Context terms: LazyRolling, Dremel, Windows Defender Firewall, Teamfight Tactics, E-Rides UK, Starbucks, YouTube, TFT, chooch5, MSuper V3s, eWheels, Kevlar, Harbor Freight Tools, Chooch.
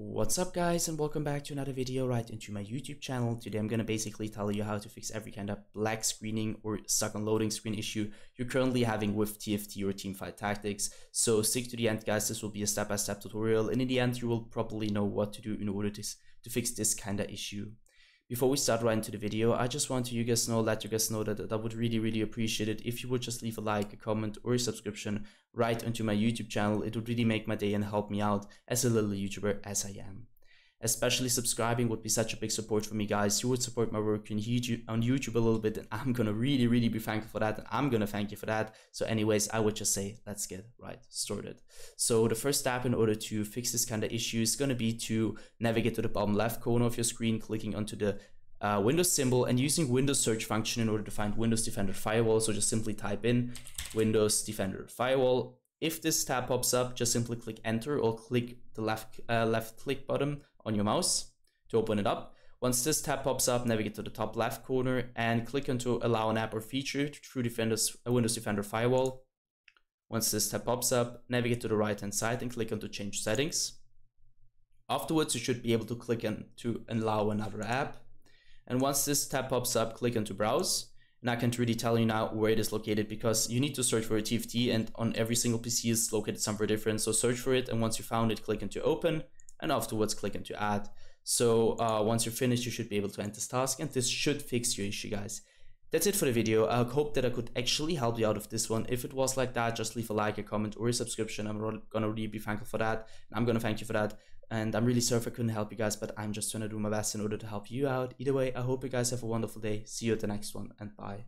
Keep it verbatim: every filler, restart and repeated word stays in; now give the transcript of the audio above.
What's up guys, and welcome back to another video right into my YouTube channel. Today I'm gonna basically tell you how to fix every kind of black screening or stuck on loading screen issue you're currently having with T F T or Teamfight Tactics. So stick to the end guys, this will be a step-by-step tutorial, and in the end you will probably know what to do in order to, to fix this kind of issue. Before we start right into the video, I just want to you guys know, let you guys know that I would really, really appreciate it if you would just leave a like, a comment, or a subscription right onto my YouTube channel. It would really make my day and help me out as a little YouTuber as I am. Especially subscribing would be such a big support for me, guys. You would support my work on YouTube, on YouTube a little bit, and I'm gonna really, really be thankful for that, and I'm gonna thank you for that. So anyways, I would just say, let's get right started. So the first step in order to fix this kind of issue is gonna be to navigate to the bottom left corner of your screen, clicking onto the uh, Windows symbol and using Windows search function in order to find Windows Defender Firewall. So just simply type in Windows Defender Firewall. If this tab pops up, just simply click enter or click the left uh, left click button on your mouse to open it up. Once this tab pops up, navigate to the top left corner and click onto allow an app or feature through Defender's, uh, Windows Defender Firewall. Once this tab pops up, navigate to the right hand side and click onto change settings. Afterwards, you should be able to click on to allow another app. And once this tab pops up, click onto browse. And I can't really tell you now where it is located because you need to search for a T F T, and on every single P C it's located somewhere different. So search for it, and once you found it, click into open, and afterwards click into add. So uh, once you're finished, you should be able to end this task, and this should fix your issue, guys. That's it for the video. I hope that I could actually help you out of this one. If it was like that, just leave a like, a comment, or a subscription. I'm gonna really be thankful for that, and I'm gonna thank you for that. And I'm really sorry if I couldn't help you guys, but I'm just trying to do my best in order to help you out. Either way, I hope you guys have a wonderful day. See you at the next one, and bye.